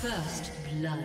First blood.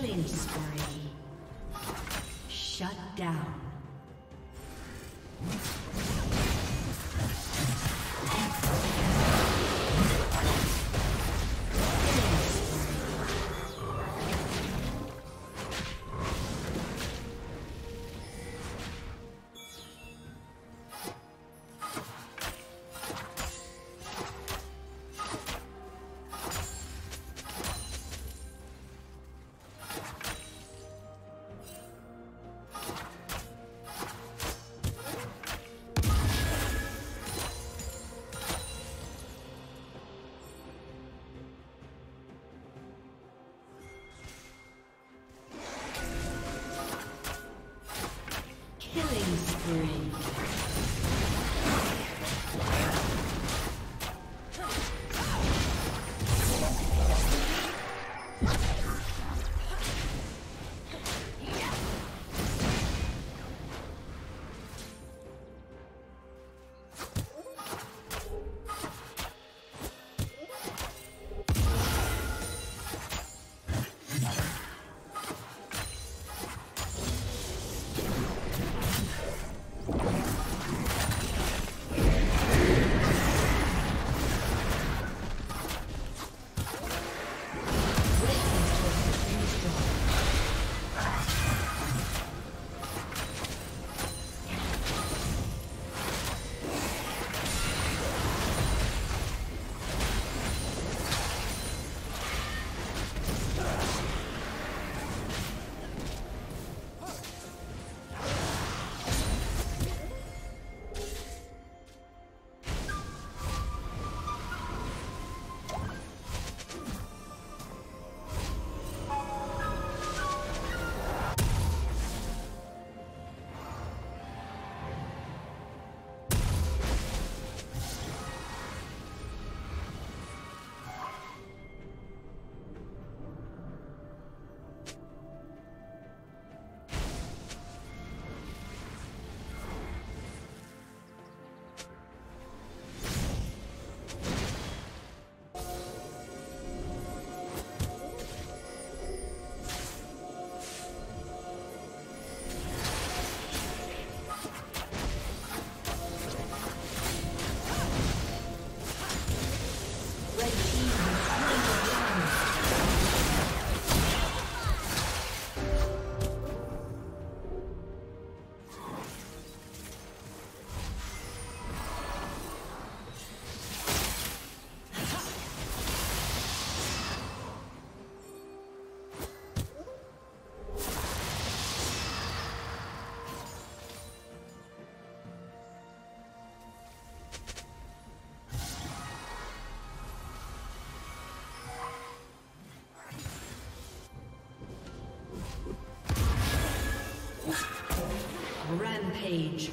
Killing spree. Shut down. Page.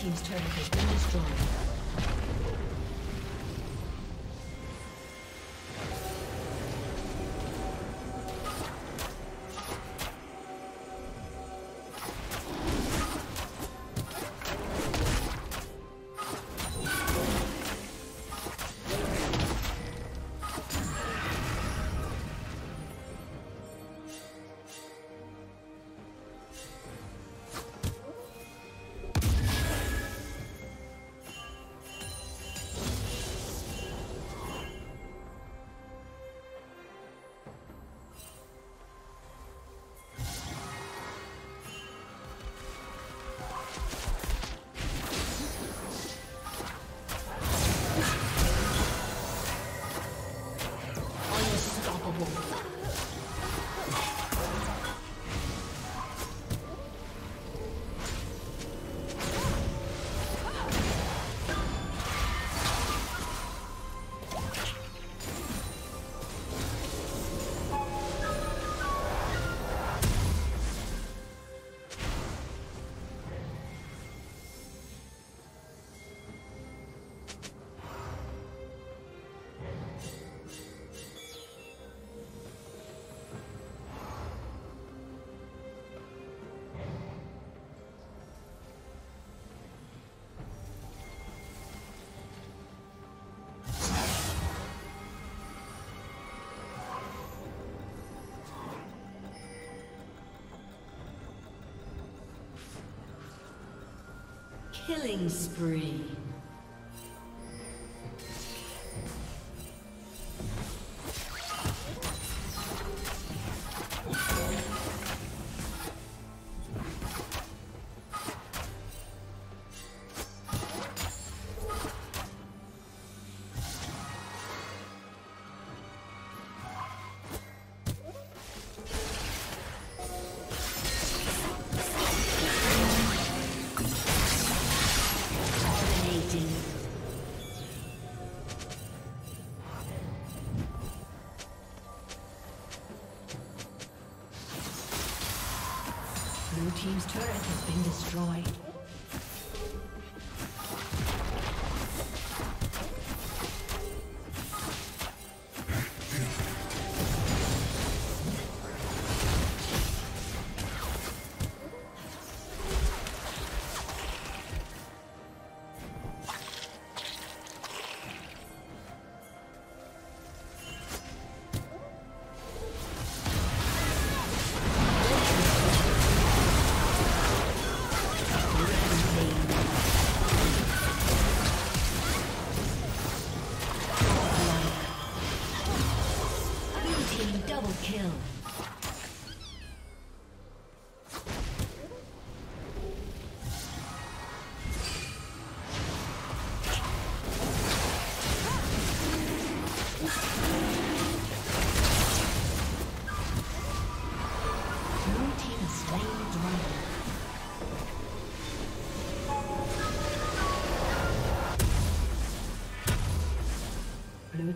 Team's turret has been destroyed. Killing spree. Blue team's turret has been destroyed. Blue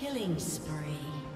Killing spree.